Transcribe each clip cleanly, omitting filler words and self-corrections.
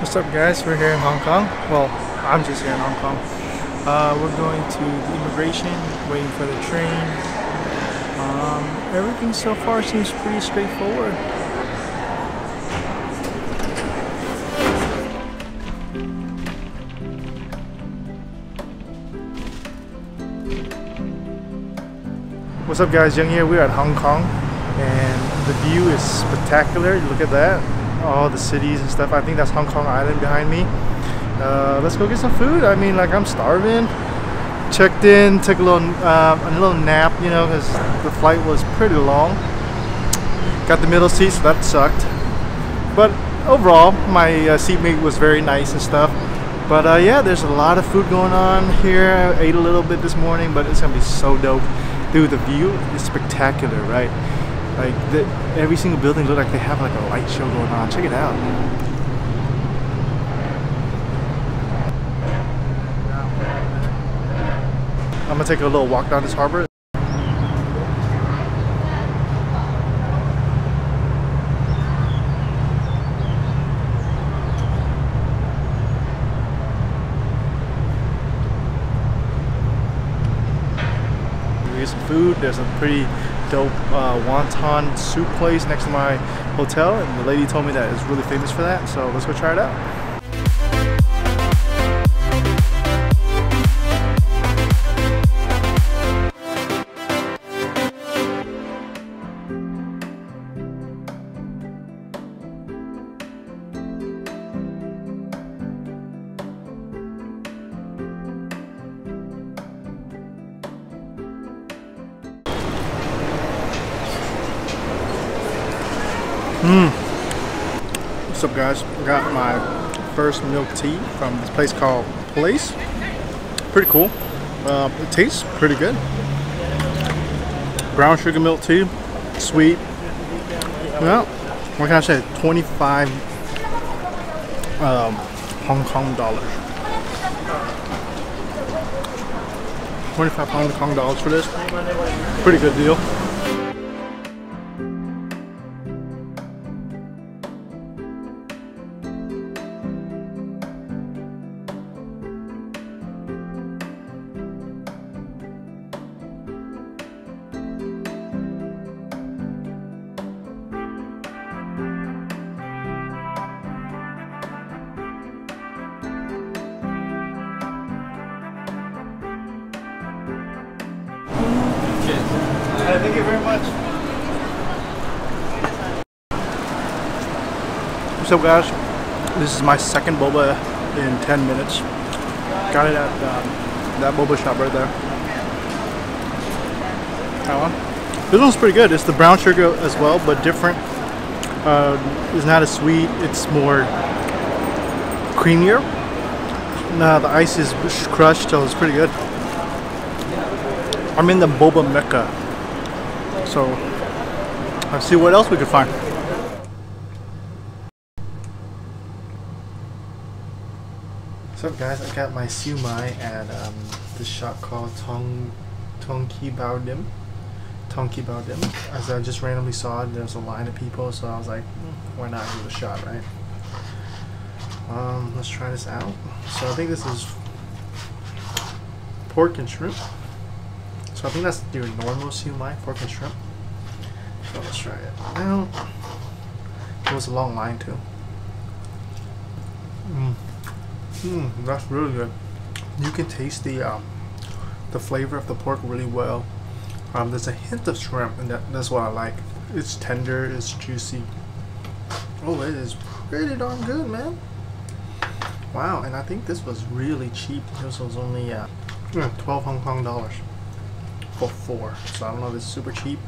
What's up, guys? We're here in Hong Kong. Well, I'm just here in Hong Kong. We're going to the immigration, waiting for the train. Everything so far seems pretty straightforward. What's up, guys? Young here. We're at Hong Kong, and the view is spectacular. Look at that. All the cities and stuff. I think that's Hong Kong Island behind me. Let's go get some food. I mean, like, I'm starving. Checked in, took a little nap, you know, because the flight was pretty long. Got the middle seat, so that sucked. But overall, my seatmate was very nice and stuff. But yeah, there's a lot of food going on here. I ate a little bit this morning, but it's gonna be so dope. Dude, the view is spectacular, right? Like, every single building look like they have like a light show going on. Check it out. I'm gonna take a little walk down this harbor. We get some food. There's a pretty dope wonton soup place next to my hotel, and the lady told me that it's really famous for that, so let's go try it out. What's up, guys? I got my first milk tea from this place called Place. Pretty cool. It tastes pretty good. Brown sugar milk tea, sweet. Well, what can I say? 25 Hong Kong dollars. 25 Hong Kong dollars for this. Pretty good deal. Thank you very much. What's up, guys? This is my second boba in 10 minutes. Got it at that boba shop right there. That one. This one's pretty good. It's the brown sugar as well, but different. It's not as sweet. It's more creamier. The ice is crushed, so it's pretty good. I'm in the boba mecca. So, let's see what else we could find. What's up, guys? I got my siu mai at this shop called Tonkibao Dim. Tonkibao Dim. As I just randomly saw it, there's a line of people, so I was like, why not give it a shot, right? Let's try this out. So I think this is pork and shrimp. So I think that's your normal siu mai, pork and shrimp. So let's try it. It was a long line too. That's really good. You can taste the flavor of the pork really well. There's a hint of shrimp, and that's what I like. It's tender, it's juicy. Oh, it is pretty darn good, man. Wow, and I think this was really cheap. This was only 12 Hong Kong dollars. For four, so I don't know if it's super cheap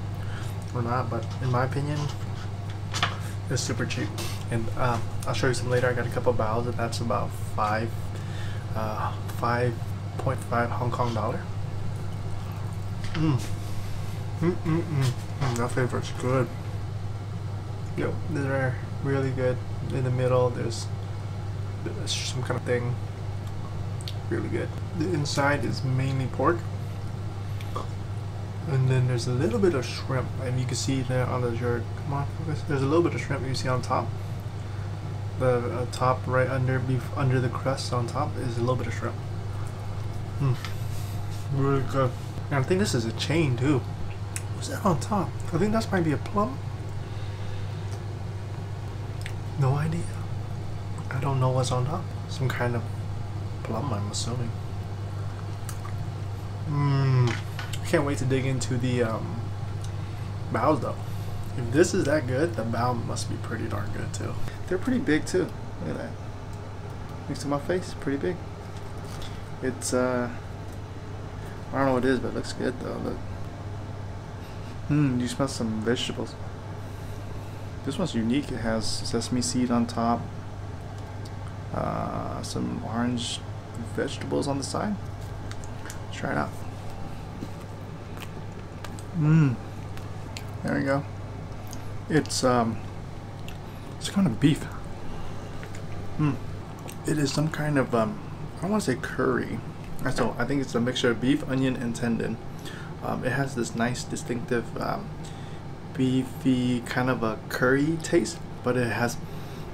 or not, but in my opinion it's super cheap. And I'll show you some later. I got a couple of bowls, and that's about 5.5 Hong Kong dollar. That flavor's good. Yep, they're really good. In the middle there's some kind of thing. Really good. The inside is mainly pork, and then there's a little bit of shrimp, and you can see there on the jerk. Come on, focus. There's a little bit of shrimp you see on top. the top right under the crust on top is a little bit of shrimp. Really good. And I think this is a chain too. What's that on top? I think that might be a plum. No idea. I don't know what's on top. Some kind of plum, I'm assuming. Can't wait to dig into the bao though. If this is that good, the bao must be pretty darn good too. They're pretty big too. Look at that. Next to my face, pretty big. It's I don't know what it is, but it looks good though. Look. You smell some vegetables. This one's unique. It has sesame seed on top, some orange vegetables on the side. Let's try it out. There we go. It's kind of beef. It is some kind of I don't want to say curry. So I think it's a mixture of beef, onion, and tendon. It has this nice, distinctive beefy kind of a curry taste, but it has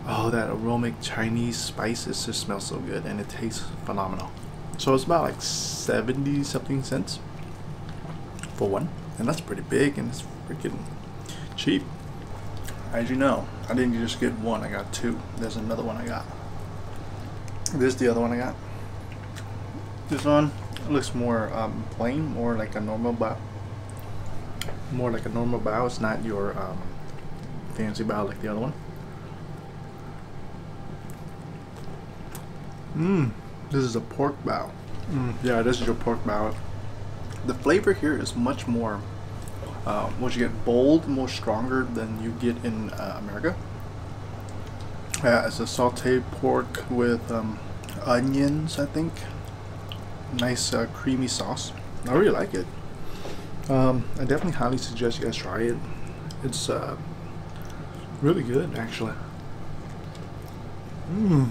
that aromatic Chinese spices. Just smells so good, and it tastes phenomenal. So it's about like 70-something cents for one, and that's pretty big, and it's freaking cheap. As you know, I didn't just get one, I got two. There's another one I got. This is the other one I got. This one looks more plain, more like a normal bao. It's not your fancy bao like the other one. This is a pork bao. Yeah, this is your pork bao. The flavor here is much more, once you get bold, more stronger than you get in America. It's a sauteed pork with onions, I think. Nice creamy sauce. I really like it. I definitely highly suggest you guys try it. It's really good, actually. I'm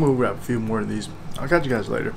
gonna grab a few more of these. I'll catch you guys later.